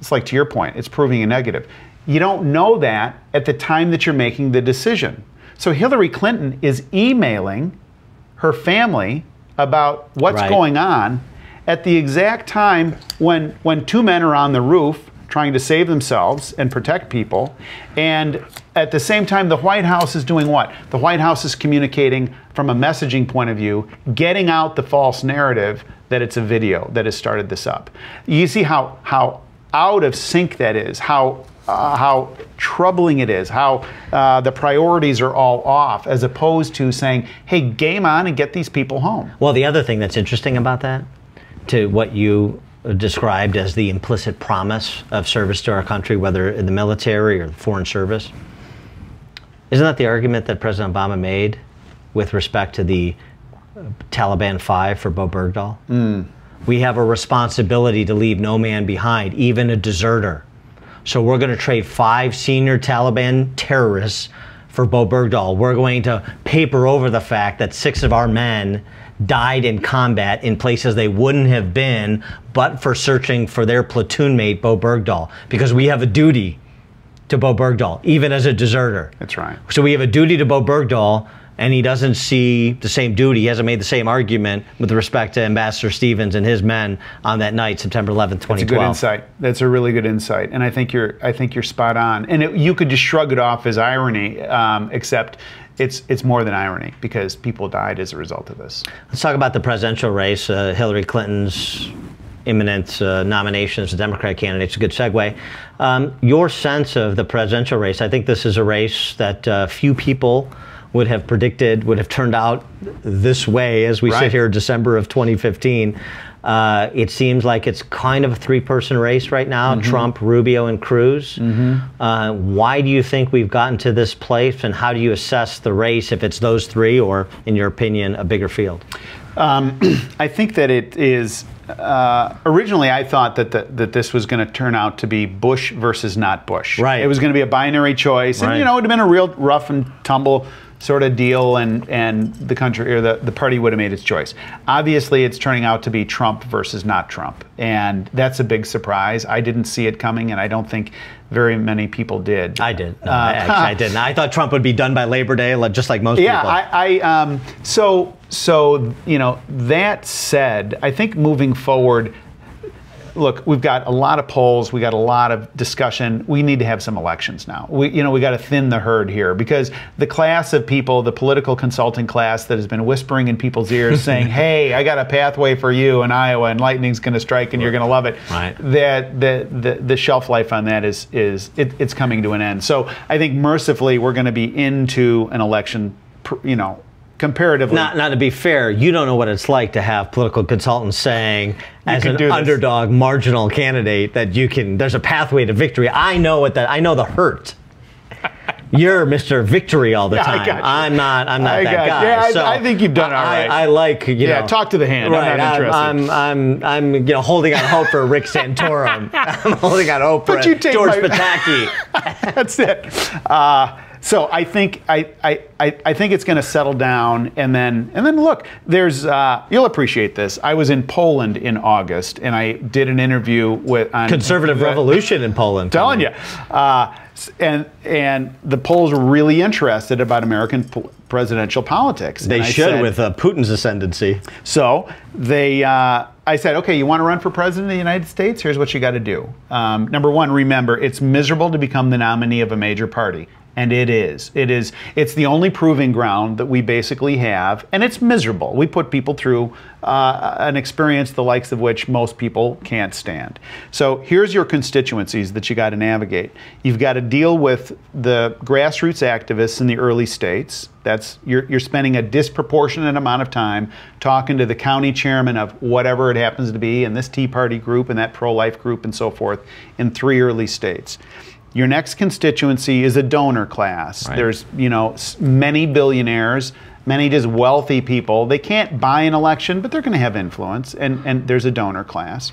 It's like, to your point, it's proving a negative. You don't know that at the time that you're making the decision. So Hillary Clinton is emailing her family about what's right. going on at the exact time when when two men are on the roof trying to save themselves and protect people, and at the same time the White House is doing what? The White House is communicating from a messaging point of view, getting out the false narrative that it's a video that has started this up. You see how how out of sync that is, how Uh, how troubling it is, how uh, the priorities are all off, as opposed to saying, hey, game on and get these people home. Well, the other thing that's interesting about that, to what you described as the implicit promise of service to our country, whether in the military or the foreign service, isn't that the argument that President Obama made with respect to the Taliban Five for Bo Bergdahl? Mm. We have a responsibility to leave no man behind, even a deserter. So we're going to trade five senior Taliban terrorists for Bo Bergdahl. We're going to paper over the fact that six of our men died in combat in places they wouldn't have been but for searching for their platoon mate, Bo Bergdahl, because we have a duty to Bo Bergdahl, even as a deserter. That's right. So we have a duty to Bo Bergdahl, and he doesn't see the same duty. He hasn't made the same argument with respect to Ambassador Stevens and his men on that night, September eleventh, twenty twelve. That's a good insight. That's a really good insight, and I think you're, I think you're spot on. And it, you could just shrug it off as irony, um, except it's, it's more than irony because people died as a result of this. Let's talk about the presidential race, uh, Hillary Clinton's imminent uh, nomination as a Democrat candidate. It's a good segue. Um, your sense of the presidential race, I think this is a race that uh, few people would have predicted, would have turned out this way as we right. sit here December of twenty fifteen. Uh, it seems like it's kind of a three-person race right now, mm-hmm. Trump, Rubio, and Cruz. Mm-hmm. uh, why do you think we've gotten to this place, and how do you assess the race if it's those three or, in your opinion, a bigger field? Um, I think that it is, uh, originally I thought that, the, that this was going to turn out to be Bush versus not Bush. Right. It was going to be a binary choice, right. and you know, it would have been a real rough and tumble sort of deal, and, and the country or the, the party would have made its choice. Obviously, it's turning out to be Trump versus not Trump, and that's a big surprise. I didn't see it coming, and I don't think very many people did. I did. No, uh, I, actually, I didn't. I thought Trump would be done by Labor Day, just like most yeah, people. Yeah, I, I um, so, so, you know, that said, I think moving forward, look, we've got a lot of polls. We got a lot of discussion. We need to have some elections now. We, you know, we got to thin the herd here, because the class of people, the political consulting class that has been whispering in people's ears saying, hey, I got a pathway for you in Iowa and lightning's going to strike and you're going to love it. Right. That the, the, the shelf life on that is, is it, it's coming to an end. So I think mercifully we're going to be into an election, you know, comparatively. Not, not to be fair, you don't know what it's like to have political consultants saying, as an underdog, marginal candidate, that you can, there's a pathway to victory. I know what that, I know the hurt. You're Mister Victory all the yeah, time. I'm not. I'm not I that guy. Yeah, I, so I think you've done all right. I, I like you yeah, know. Talk to the hand. Right, I'm not I'm, interested. I'm. I'm. I'm. You know, holding out hope for Rick Santorum. I'm holding out hope for George my... Pataki. That's it. Uh, so I think I I I think it's going to settle down, and then and then look. There's uh, you'll appreciate this. I was in Poland in August, and I did an interview with on Conservative the, Revolution in Poland. Telling you. Uh, And and the polls were really interested about American po presidential politics. They should, said, with uh, Putin's ascendancy. So they, uh, I said, okay, you want to run for president of the United States? Here's what you got to do. Um, number one, remember, it's miserable to become the nominee of a major party. And it is. It is. It's the only proving ground that we basically have, and it's miserable. We put people through uh, an experience the likes of which most people can't stand. So here's your constituencies that you got to navigate. You've got to deal with the grassroots activists in the early states. That's you're, you're spending a disproportionate amount of time talking to the county chairman of whatever it happens to be, and this Tea Party group and that pro-life group and so forth in three early states. Your next constituency is a donor class. Right. There's, you know, many billionaires, many just wealthy people. They can't buy an election, but they're going to have influence, and, and there's a donor class.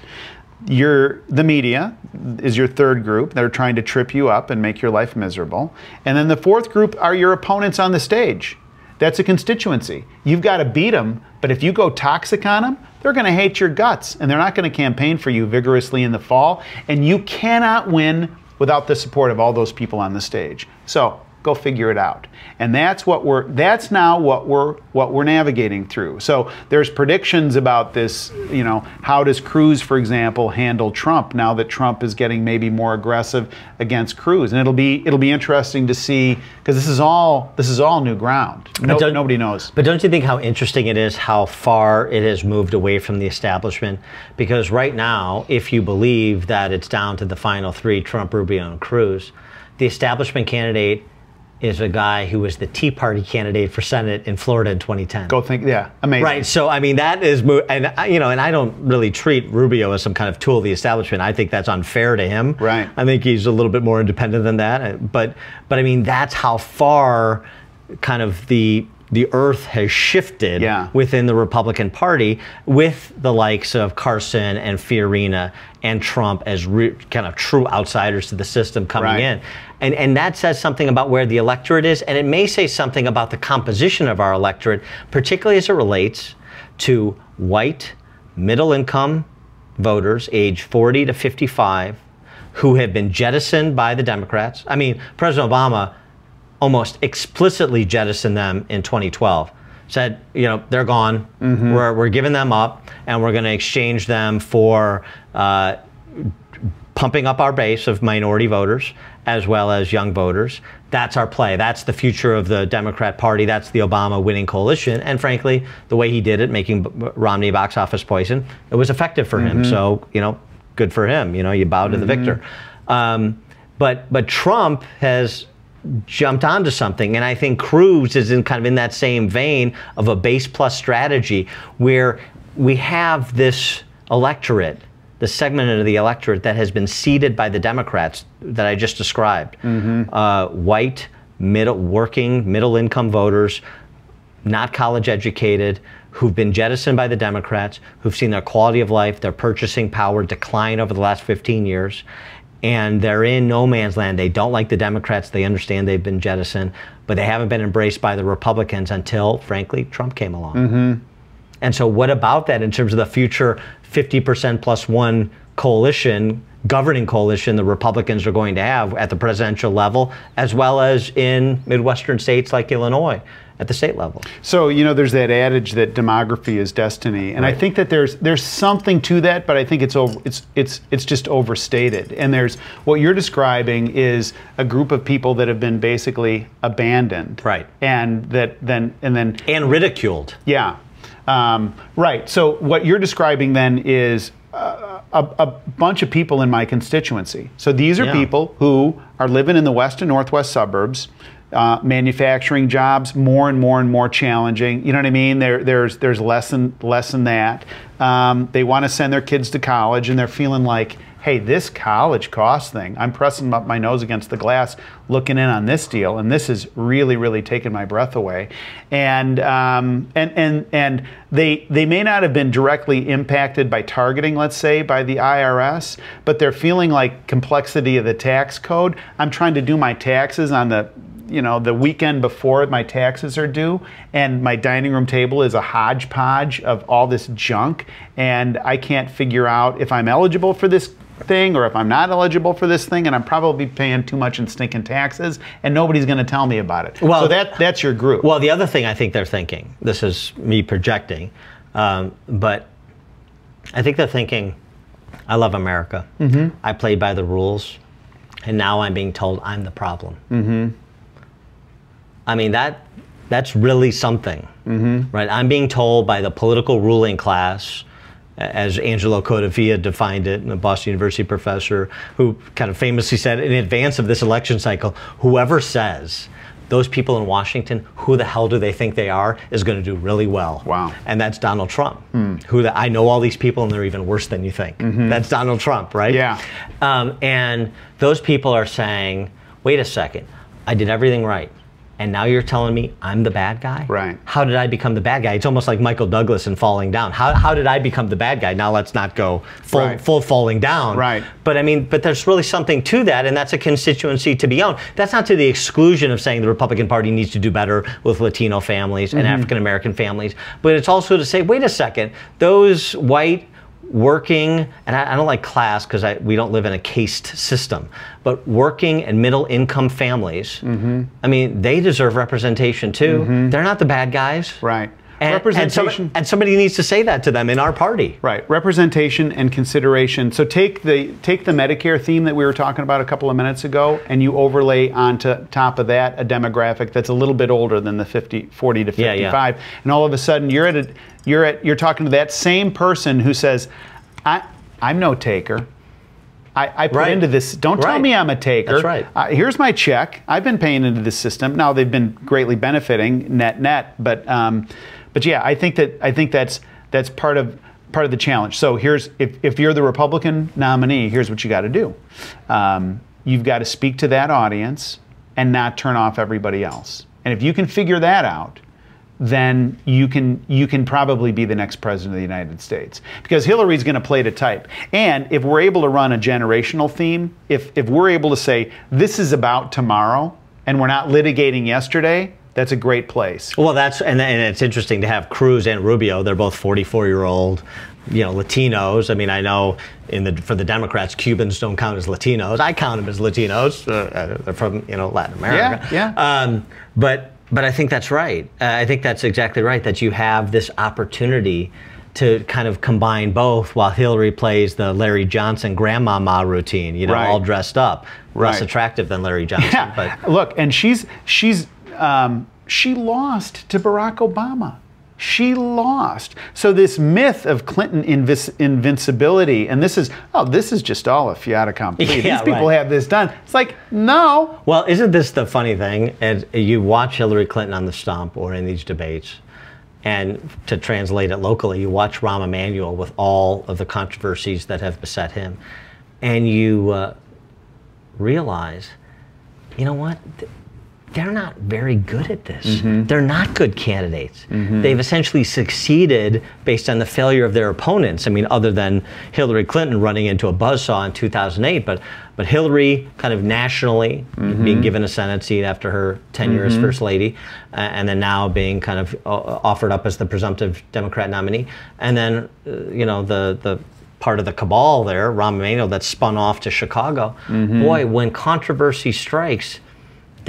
Your, the media is your third group. They're trying to trip you up and make your life miserable. And then the fourth group are your opponents on the stage. That's a constituency. You've got to beat them, but if you go toxic on them, they're going to hate your guts, and they're not going to campaign for you vigorously in the fall, and you cannot win without the support of all those people on the stage. So go figure it out. And that's what we're, that's now what we're, what we're navigating through. So there's predictions about this, you know, how does Cruz, for example, handle Trump now that Trump is getting maybe more aggressive against Cruz? And it'll be, it'll be interesting to see, because this is all, this is all new ground. No, nobody knows. But don't you think how interesting it is how far it has moved away from the establishment? Because right now, if you believe that it's down to the final three, Trump, Rubio, and Cruz, the establishment candidate is a guy who was the Tea Party candidate for Senate in Florida in twenty ten. Go think, yeah, amazing. Right, so I mean that is, and you know, and I don't really treat Rubio as some kind of tool of the establishment. I think that's unfair to him. Right. I think he's a little bit more independent than that. But, but I mean that's how far, kind of the the earth has shifted yeah. within the Republican Party, with the likes of Carson and Fiorina and Trump as re kind of true outsiders to the system coming right. in. And, and that says something about where the electorate is, and it may say something about the composition of our electorate, particularly as it relates to white, middle-income voters, age forty to fifty-five, who have been jettisoned by the Democrats. I mean, President Obama almost explicitly jettisoned them in twenty twelve. Said, you know, they're gone. Mm-hmm. We're, we're giving them up, and we're going to exchange them for uh, pumping up our base of minority voters as well as young voters. That's our play. That's the future of the Democrat Party. That's the Obama winning coalition. And frankly, the way he did it, making Romney box office poison, it was effective for mm-hmm. him. So, you know, good for him. You know, you bow to mm-hmm. the victor. Um, but, but Trump has jumped onto something, and I think Cruz is in kind of in that same vein of a base plus strategy, where we have this electorate, the segment of the electorate that has been seeded by the Democrats that I just described, mm-hmm. uh, white, middle, working, middle-income voters, not college-educated, who've been jettisoned by the Democrats, who've seen their quality of life, their purchasing power decline over the last fifteen years. And they're in no man's land. They don't like the Democrats. They understand they've been jettisoned, but they haven't been embraced by the Republicans until, frankly, Trump came along. Mm-hmm. And so what about that in terms of the future fifty percent plus one coalition, governing coalition the Republicans are going to have at the presidential level, as well as in Midwestern states like Illinois at the state level. So, you know, there's that adage that demography is destiny, and right. I think that there's there's something to that, but I think it's over, it's it's it's just overstated. And there's what you're describing is a group of people that have been basically abandoned, right? And that then and then and ridiculed. Yeah, um, right. So what you're describing then is Uh, a, a bunch of people in my constituency. So these are yeah. people who are living in the west and northwest suburbs, uh, manufacturing jobs, more and more and more challenging. You know what I mean? There, there's there's less and less than that. Um, they want to send their kids to college, and they're feeling like, hey, this college cost thing, I'm pressing up my nose against the glass, looking in on this deal, and this is really, really taking my breath away. And um, and and and they they may not have been directly impacted by targeting, let's say, by the I R S, but they're feeling like complexity of the tax code. I'm trying to do my taxes on the, you know, the weekend before my taxes are due, and my dining room table is a hodgepodge of all this junk, and I can't figure out if I'm eligible for this thing or if I'm not eligible for this thing, and I'm probably paying too much in stinking taxes, and nobody's going to tell me about it. Well, so that that's your group. Well, the other thing I think they're thinking, this is me projecting, um, but I think they're thinking, I love America. Mm-hmm. I play by the rules, and now I'm being told I'm the problem. Mm-hmm. I mean, that that's really something, mm-hmm. right? I'm being told by the political ruling class, as Angelo Codavia defined it, a Boston University professor, who kind of famously said in advance of this election cycle, whoever says those people in Washington, who the hell do they think they are, is going to do really well. Wow. And that's Donald Trump. Mm. Who the, I know all these people, and they're even worse than you think. Mm-hmm. That's Donald Trump, right? Yeah. Um, and those people are saying, wait a second, I did everything right, and now you're telling me I'm the bad guy? Right. How did I become the bad guy? It's almost like Michael Douglas in Falling Down. How, how did I become the bad guy? Now let's not go full, right. full falling down. Right. But I mean, but there's really something to that, and that's a constituency to be owned. That's not to the exclusion of saying the Republican Party needs to do better with Latino families and mm-hmm. African-American families, but it's also to say, wait a second, those white, working, and I, I don't like class because we don't live in a caste system, but working and middle income families, mm-hmm. I mean, they deserve representation too. Mm-hmm. They're not the bad guys. Right. And, representation. And, some, and somebody needs to say that to them in our party. Right. Representation and consideration. So take the take the Medicare theme that we were talking about a couple of minutes ago, and you overlay onto top of that a demographic that's a little bit older than the fifty, forty to fifty-five, yeah, yeah. and all of a sudden you're at a, you're at you're talking to that same person who says, I I'm no taker. I, I put right. into this. Don't right. tell me I'm a taker. That's right. Uh, here's my check. I've been paying into this system. Now they've been greatly benefiting net net, but. Um, But yeah, I think that I think that's that's part of part of the challenge. So here's if if you're the Republican nominee, here's what you got to do. Um, you've got to speak to that audience and not turn off everybody else. And if you can figure that out, then you can you can probably be the next president of the United States, because Hillary's going to play to type. And if we're able to run a generational theme, if if we're able to say this is about tomorrow and we're not litigating yesterday, that's a great place. Well, that's and, and it's interesting to have Cruz and Rubio. They're both forty-four-year-old, you know, Latinos. I mean, I know in the for the Democrats, Cubans don't count as Latinos. I count them as Latinos. Uh, they're from, you know, Latin America. Yeah, yeah. Um, but but I think that's right. Uh, I think that's exactly right. That you have this opportunity to kind of combine both, while Hillary plays the Larry Johnson grandmama routine. You know, right. all dressed up, right. less attractive than Larry Johnson. Yeah. But look, and she's she's. Um, she lost to Barack Obama. She lost. So this myth of Clinton invis invincibility, and this is, oh, this is just all a fait accompli. Yeah, These people right. have this done. It's like, no. Well, isn't this the funny thing? And you watch Hillary Clinton on the stump or in these debates, and to translate it locally, you watch Rahm Emanuel with all of the controversies that have beset him, and you uh, realize, you know what? They're not very good at this. Mm-hmm. They're not good candidates. Mm-hmm. They've essentially succeeded based on the failure of their opponents. I mean, other than Hillary Clinton running into a buzzsaw in two thousand eight, but but Hillary kind of nationally mm-hmm. being given a Senate seat after her tenure mm-hmm. as First Lady, uh, and then now being kind of offered up as the presumptive Democrat nominee, and then uh, you know the the. part of the cabal there, Rahm Emanuel, that spun off to Chicago. Mm-hmm. Boy, when controversy strikes,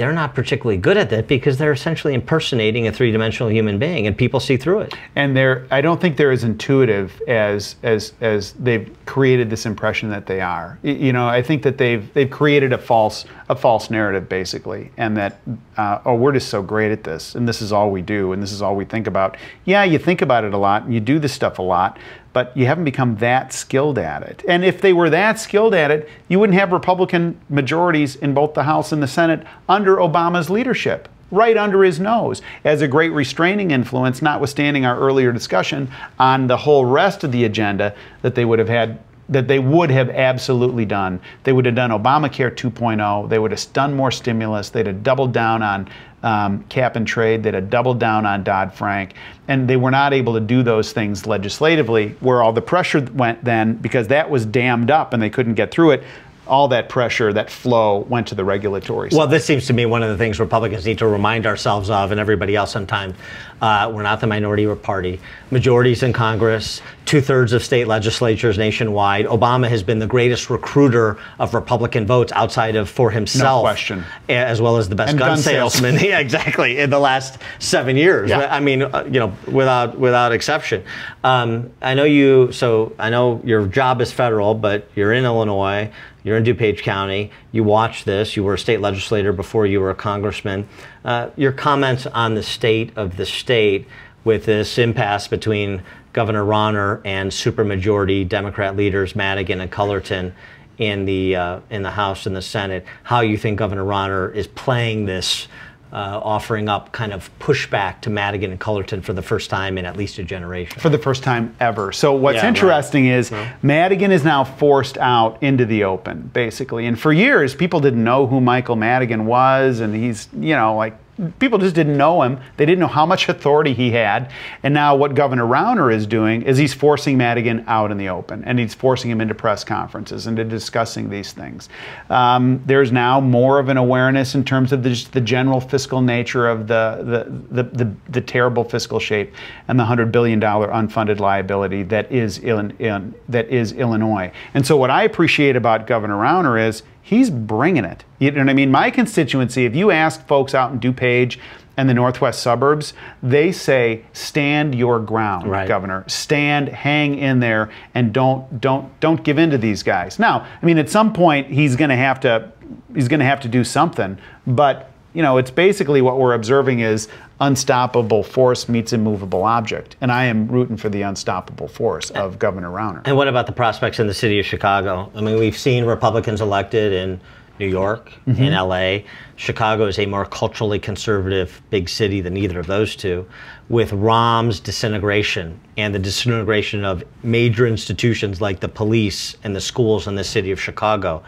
they're not particularly good at that because they're essentially impersonating a three-dimensional human being, and people see through it. And they're, I don't think they're as intuitive as, as, as they've created this impression that they are. You know, I think that they've, they've created a false, a false narrative, basically, and that, uh, oh, we're just so great at this, and this is all we do, and this is all we think about. Yeah, you think about it a lot, and you do this stuff a lot, but you haven't become that skilled at it. And if they were that skilled at it, you wouldn't have Republican majorities in both the House and the Senate under Obama's leadership, right under his nose, as a great restraining influence, notwithstanding our earlier discussion on the whole rest of the agenda that they would have had, that they would have absolutely done. They would have done Obamacare two point oh, they would have done more stimulus, they'd have doubled down on um, cap and trade, they'd have doubled down on Dodd-Frank, and they were not able to do those things legislatively, where all the pressure went then, because that was dammed up and they couldn't get through it. All that pressure, that flow, went to the regulatory side. Well, this seems to me one of the things Republicans need to remind ourselves of, and everybody else sometimes. Uh, we're not the minority or party. Majorities in Congress, two-thirds of state legislatures nationwide. Obama has been the greatest recruiter of Republican votes outside of for himself. No question. As well as the best and gun salesman. Yeah, exactly. In the last seven years. Yeah. I mean, uh, you know, without, without exception. Um, I know you, so I know your job is federal, but you're in Illinois. You're in DuPage County, you watched this, you were a state legislator before you were a congressman. Uh, your comments on the state of the state with this impasse between Governor Rauner and supermajority Democrat leaders Madigan and Cullerton in the, uh, in the House and the Senate, how you think Governor Rauner is playing this, Uh, offering up kind of pushback to Madigan and Cullerton for the first time in at least a generation. For the first time ever. So what's yeah, interesting right. is yeah. Madigan is now forced out into the open, basically. And for years, people didn't know who Michael Madigan was, and he's, you know, like, people just didn't know him. They didn't know how much authority he had. And now what Governor Rauner is doing is he's forcing Madigan out in the open, and he's forcing him into press conferences, into discussing these things. Um, there's now more of an awareness in terms of the, just the general fiscal nature of the the, the, the the terrible fiscal shape and the one hundred billion dollar unfunded liability that is, in, in, that is Illinois. And so what I appreciate about Governor Rauner is he's bringing it. You know what I mean? My constituency, if you ask folks out in DuPage and the northwest suburbs, they say, stand your ground, right. Governor. Stand, hang in there, and don't, don't, don't give in to these guys. Now, I mean, at some point, he's gonna have to, he's gonna have to do something, but you know, it's basically what we're observing is unstoppable force meets immovable object. And I am rooting for the unstoppable force of Governor Rauner. And what about the prospects in the city of Chicago? I mean, we've seen Republicans elected in New York, mm-hmm. in L A. Chicago is a more culturally conservative big city than either of those two. With Rahm's disintegration and the disintegration of major institutions like the police and the schools in the city of Chicago,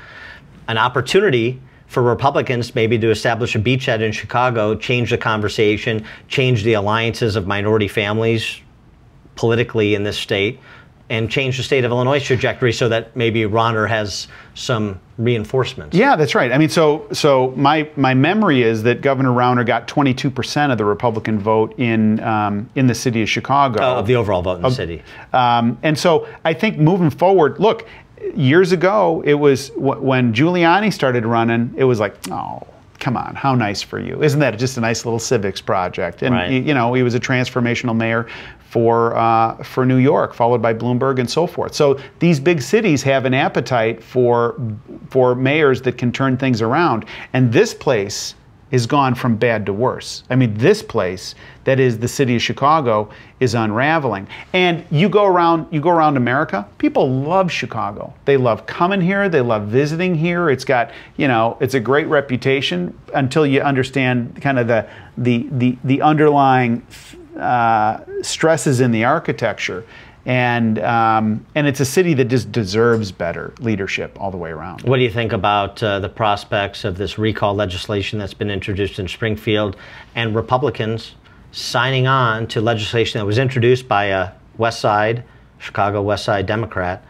an opportunity for Republicans maybe to establish a beachhead in Chicago, change the conversation, change the alliances of minority families politically in this state, and change the state of Illinois' trajectory so that maybe Rauner has some reinforcements. Yeah, that's right. I mean, so so my my memory is that Governor Rauner got twenty-two percent of the Republican vote in um, in the city of Chicago. Uh, of the overall vote in the of, city. Um, and so I think moving forward, look, years ago, it was when Giuliani started running, it was like, oh, come on, how nice for you. Isn't that just a nice little civics project? And, right. you know, he was a transformational mayor for, uh, for New York, followed by Bloomberg and so forth. So these big cities have an appetite for, for mayors that can turn things around. And this place has gone from bad to worse. I mean, this place, that is the city of Chicago, is unraveling. And you go around, you go around America, people love Chicago. They love coming here, they love visiting here. It's got, you know, it's a great reputation until you understand kind of the, the, the, the underlying uh, stresses in the architecture. And, um, and it's a city that just deserves better leadership all the way around. What do you think about uh, the prospects of this recall legislation that's been introduced in Springfield and Republicans signing on to legislation that was introduced by a West Side, Chicago West Side Democrat?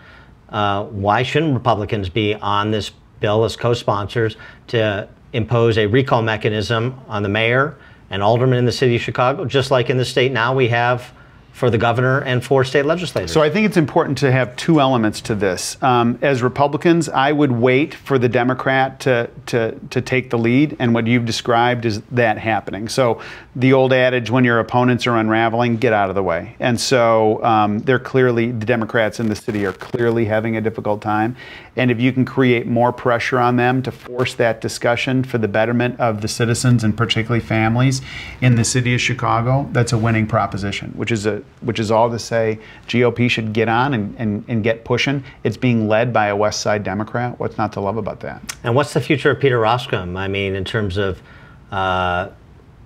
Uh, why shouldn't Republicans be on this bill as co-sponsors to impose a recall mechanism on the mayor and aldermen in the city of Chicago? Just like in the state now, we have for the governor and for state legislators. So I think it's important to have two elements to this. Um, as Republicans, I would wait for the Democrat to, to, to take the lead, and what you've described is that happening. So the old adage, when your opponents are unraveling, get out of the way. And so um, they're clearly, the Democrats in the city are clearly having a difficult time. And if you can create more pressure on them to force that discussion for the betterment of the citizens and particularly families in the city of Chicago, that's a winning proposition, which is a which is all to say G O P should get on and, and, and get pushing. It's being led by a West Side Democrat. What's not to love about that? And what's the future of Peter Roskam? I mean, in terms of uh,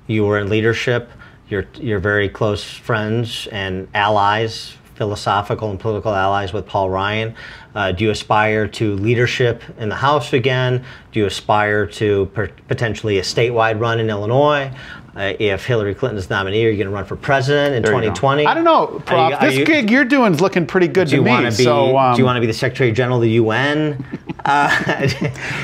you were in leadership, you're, you're very close friends and allies, philosophical and political allies with Paul Ryan. Uh, do you aspire to leadership in the House again? Do you aspire to per potentially a statewide run in Illinois? Uh, if Hillary Clinton's nominee, are you going to run for president in twenty twenty? I don't know, Prof. Are you, are this you, gig you're doing is looking pretty good to me. Be, so, um, do you want to be the Secretary General of the U N? Uh,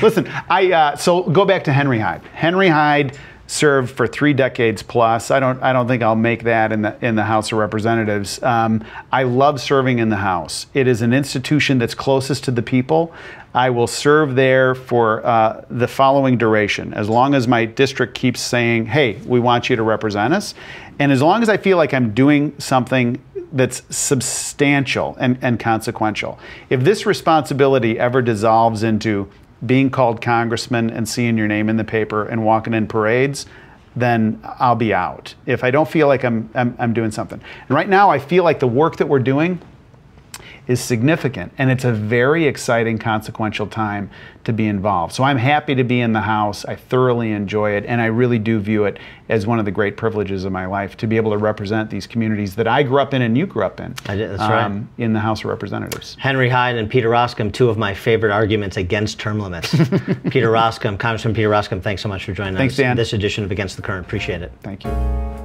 Listen, I uh, so go back to Henry Hyde. Henry Hyde served for three decades plus. I don't. I don't think I'll make that in the in the House of Representatives. Um, I love serving in the House. It is an institution that's closest to the people. I will serve there for uh, the following duration, as long as my district keeps saying, hey, we want you to represent us, and as long as I feel like I'm doing something that's substantial and, and consequential. If this responsibility ever dissolves into being called congressman and seeing your name in the paper and walking in parades, then I'll be out. If I don't feel like I'm, I'm, I'm doing something. And right now I feel like the work that we're doing is significant, and it's a very exciting, consequential time to be involved. So I'm happy to be in the House. I thoroughly enjoy it, and I really do view it as one of the great privileges of my life to be able to represent these communities that I grew up in and you grew up in. I did, that's um, right. In the House of Representatives. Henry Hyde and Peter Roskam, two of my favorite arguments against term limits. Peter Roskam, Congressman Peter Roskam, thanks so much for joining thanks, us Dan. In this edition of Against the Current. Appreciate it. Thank you.